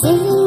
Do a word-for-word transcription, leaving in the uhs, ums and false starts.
Sing.